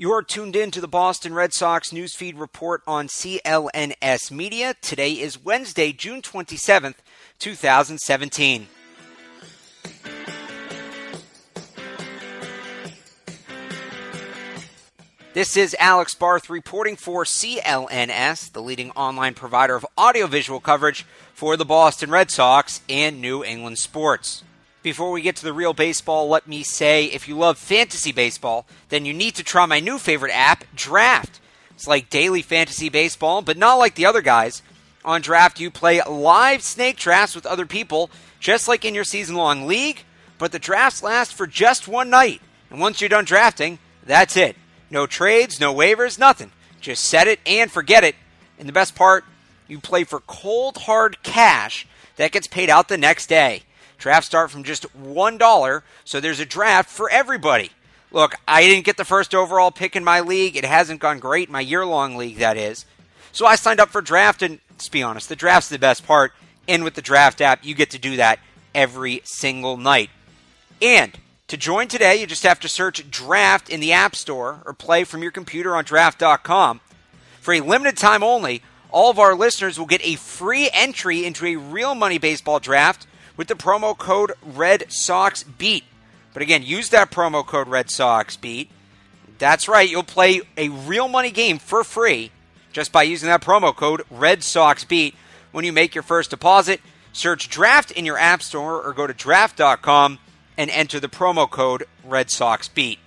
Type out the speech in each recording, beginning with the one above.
You're tuned in to the Boston Red Sox newsfeed report on CLNS Media. Today is Wednesday, June 27th, 2017. This is Alex Barth reporting for CLNS, the leading online provider of audiovisual coverage for the Boston Red Sox and New England sports. Before we get to the real baseball, let me say, if you love fantasy baseball, then you need to try my new favorite app, Draft. It's like daily fantasy baseball, but not like the other guys. On Draft, you play live snake drafts with other people, just like in your season-long league, but the drafts last for just one night. And once you're done drafting, that's it. No trades, no waivers, nothing. Just set it and forget it. And the best part, you play for cold, hard cash that gets paid out the next day. Drafts start from just $1, so there's a draft for everybody. Look, I didn't get the first overall pick in my league. It hasn't gone great, my year-long league, that is. So I signed up for Draft, and let's be honest, the draft's the best part. And with the Draft app, you get to do that every single night. And to join today, you just have to search Draft in the App Store or play from your computer on Draft.com. For a limited time only, all of our listeners will get a free entry into a real money baseball draft with the promo code RedSoxBeat. But again, use that promo code RedSoxBeat. That's right, you'll play a real money game for free just by using that promo code RedSoxBeat. When you make your first deposit, search Draft in your app store or go to draft.com and enter the promo code RedSoxBeat.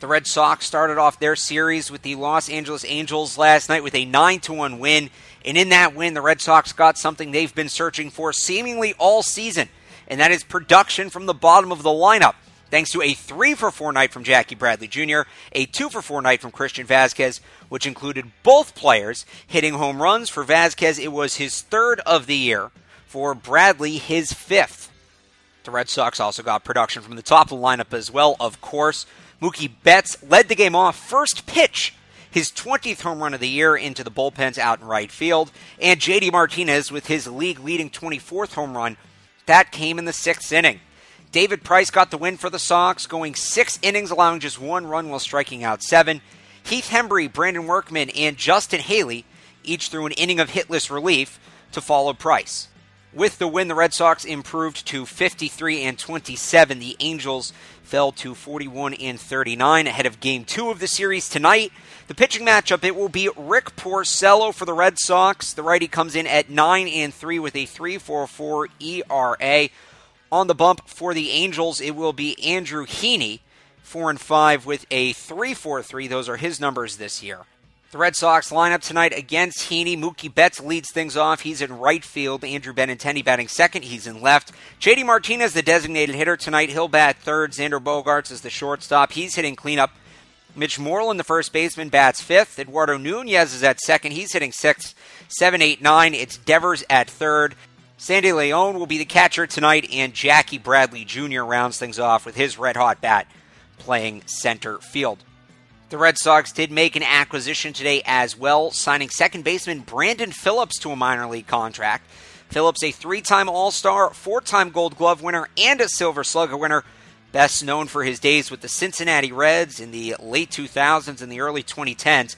The Red Sox started off their series with the Los Angeles Angels last night with a 9-1 win. And in that win, the Red Sox got something they've been searching for seemingly all season, and that is production from the bottom of the lineup, thanks to a 3-for-4 night from Jackie Bradley Jr., a 2-for-4 night from Christian Vazquez, which included both players hitting home runs. For Vazquez, it was his third of the year. For Bradley, his fifth. The Red Sox also got production from the top of the lineup as well, of course. Mookie Betts led the game off first pitch, his 20th home run of the year into the bullpens out in right field, and J.D. Martinez with his league-leading 24th home run. That came in the 6th inning. David Price got the win for the Sox, going 6 innings, allowing just 1 run while striking out 7. Heath Hembree, Brandon Workman, and Justin Haley each threw an inning of hitless relief to follow Price. With the win, the Red Sox improved to 53-27. The Angels fell to 41-39 ahead of Game 2 of the series tonight. The pitching matchup, it will be Rick Porcello for the Red Sox. The righty comes in at 9-3 with a 3.44 ERA. On the bump for the Angels, it will be Andrew Heaney, 4-5 with a 3.43. Those are his numbers this year. The Red Sox lineup tonight against Heaney. Mookie Betts leads things off. He's in right field. Andrew Benintendi batting second. He's in left. J.D. Martinez, the designated hitter tonight. He'll bat third. Xander Bogarts is the shortstop. He's hitting cleanup. Mitch Moreland, the first baseman, bats fifth. Eduardo Nunez is at second. He's hitting sixth. 7, 8, 9. It's Devers at third. Sandy Leon will be the catcher tonight. And Jackie Bradley Jr. rounds things off with his red-hot bat playing center field. The Red Sox did make an acquisition today as well, signing second baseman Brandon Phillips to a minor league contract. Phillips, a 3-time All-Star, 4-time Gold Glove winner, and a Silver Slugger winner, best known for his days with the Cincinnati Reds in the late 2000s and the early 2010s.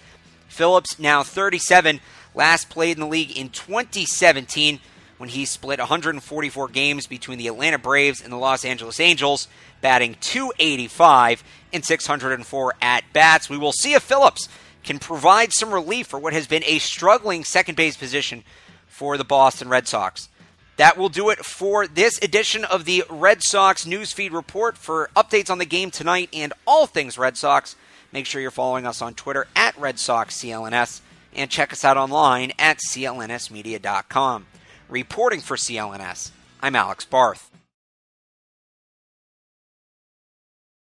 Phillips, now 37, last played in the league in 2017 when he split 144 games between the Atlanta Braves and the Los Angeles Angels, batting .285 in 604 at-bats. We will see if Phillips can provide some relief for what has been a struggling second base position for the Boston Red Sox. That will do it for this edition of the Red Sox Newsfeed Report. For updates on the game tonight and all things Red Sox, make sure you're following us on Twitter at Red Sox CLNS and check us out online at clnsmedia.com. Reporting for CLNS, I'm Alex Barth.